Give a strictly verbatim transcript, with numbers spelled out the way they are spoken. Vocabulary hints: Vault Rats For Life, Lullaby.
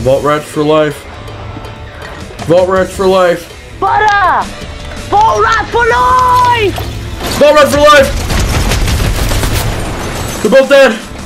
Vault Rats for life. Vault Rats for life. Butter! Vault Rats for life! Vault Rats for life! They're both dead!